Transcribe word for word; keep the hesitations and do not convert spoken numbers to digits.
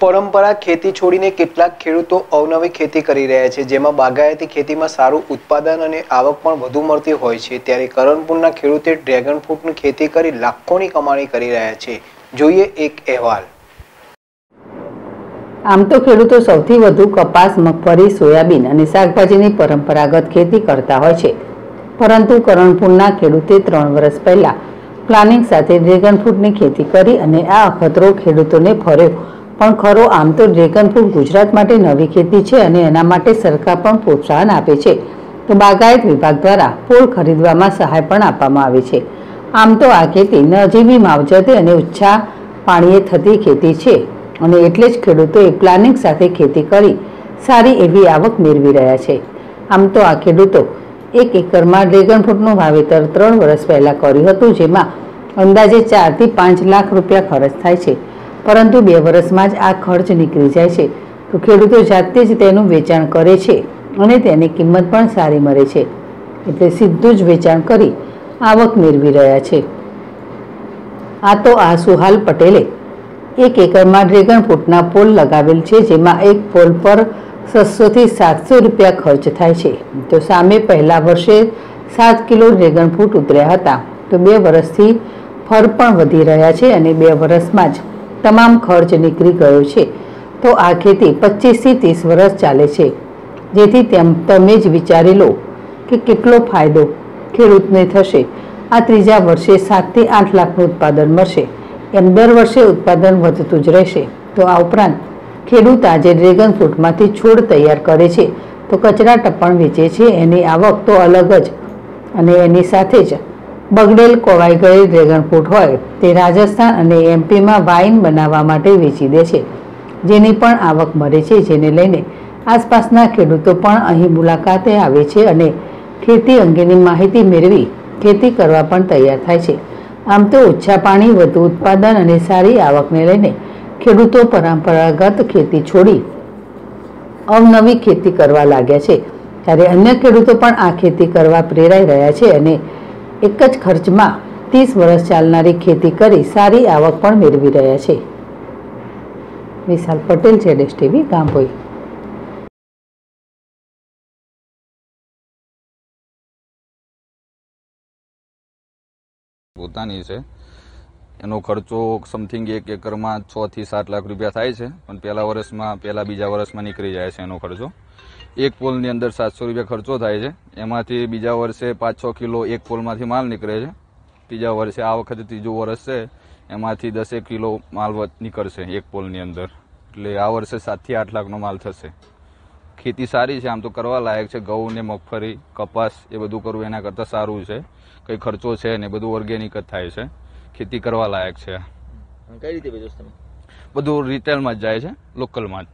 परंपरा खेती छोड़ीने केटलाक खेडूतो अवनवी खेती करी रह्या छे, जेमां बागायती खेतीमां सारुं उत्पादन अने आवक पण वधु मळती होय छे। त्यारे करनपुरना खेडूते ड्रेगन फ्रूटनी खेती करी लाखोनी कमाणी करी रह्या छे। जोईए एक अहेवाल। आम तो खेडूतो सौथी वधु कपास, मगफळी, सोयाबीन अने शाकभाजीनी परंपरागत खेती करता होय छे, परंतु करनपुरना खेडूते त्रण वर्ष पहेला प्लानिंग साथे ड्रेगन फ्रूटनी खेती करी अने आ अखतरो खेडूतोने फर्यो। पण खरो आम तो ड्रेगन फ्रूट गुजरात माटे नवी खेती छे अने एना माटे सरकार पण प्रोत्साहन आपे छे, तो बागायत विभाग द्वारा पोळ खरीदवामां सहाय पण आपवामां आवे छे। आम तो आ खेती नजीवी मावजते अने ऊंचा पाणीए थती खेती छे अने एटले ज खेडूतोए प्लानिंग साथे खेती करी सारी एवी आवक मेळवी रह्या छे। आम तो आ खेडूतो एक एकरमां ड्रेगन फ्रूटनुं वावेतर त्रण वर्ष पहेला कर्युं हतुं, जेमां अंदाजे चार थी पांच लाख रुपया खर्च थाय छे, परंतु बे वर्षमां ज आ खर्च नीकळी जाय छे। तो खेडूतो जाते ज तेनुं वेचाण करे छे अने तेनी किंमत पण सारी मळे छे, एटले सीधुं ज वेचाण करी आवक मेळवी रह्या छे। आ तो आ सुहाल पटेले एक एकरमां ड्रेगन फ्रूटना पोल लगावेल छे, जेमां एक पोल पर सौ थी सात सौ रुपया खर्च थाय छे। तो सामे पहेला वर्षे सात किलो ड्रेगन फ्रूट उतर्या हता, तो बे वर्षथी फर पण वधी रह्या छे अने बे वर्षमां ज तमाम खर्च निकली गयो छे। तो आ खेती पच्चीस थी तीस वर्ष चाले छे, जेथी तमे ज विचारी लो कि केटलो फायदो खेडूतने थशे। आ त्रीजा वर्षे सात थी आठ लाखनुं उत्पादन मळशे, एम दर वर्षे उत्पादन वधतुं ज रहेशे। तो आ उपरांत खेडूत आजे ड्रेगन फ्रूटमांथी छोड तैयार करे छे, तो कचरा टप्पण वेचे छे, एनी आवक तो अलग ज अने एनी साथे ज बगड़ेल कोवाई गए ड्रेगन फ्रूट होय ते राजस्थान अने एमपी में वाइन बनावा माटे वेची दे छे, जेनी पण आवक मळे छे। जेने लईने आसपासना खेडूतो पण अहीं मुलाकाते आवे छे अने खेती अंगेनी माहिती मेळवी खेती करवा पण तैयार थाय छे। आम तो ओछा पाणी, वधु उत्पादन अने सारी आवकने लईने खेडूतो परंपरागत खेती छोड़ी अवनवी खेती करवा लाग्या छे। त्यारे अन्य खेडूतो पण आ खेती करवा प्रेराई रह्या छे अने एक ज खर्च में तीस वर्ष चालनारी खेती करी सारी आवक पण मेळवी रह्या छे। विशाल पटेल, जेडेश टीवी, गांभोई। पोतानी छे एनो खर्चो समथिंग एक एकर में छ थी सात लाख रुपया थाय छे, पण पहेला वर्ष में पहेला बीजा वर्ष में नीकळी जाय छे एनो खर्चो। एक पोलनी अंदर सात सौ रुपया खर्चो थाय छे, एमांथी बीजा वर्षे पांच छ किलो एक पोलमांथी माल नीकळे छे। तीजा वर्षे आ वखते तीजो वर्ष छे, एमांथी दसेक किलो माल नीकळशे एक पोलनी अंदर, एटले आ वर्षे सात थी आठ लाखनो माल थशे। खेती सारी छे, आम तो करवा लायक छे। घऊं ने मगफळी, कपास ए बधुं करवुं एना करता सारुं छे, कई खर्चो छे ने बधुं ऑर्गेनिक ज थाय छे। खेती करवा लायक छे। कई रीते बेचो छे? बधुं रिटेल मां जाय छे, लोकल मां।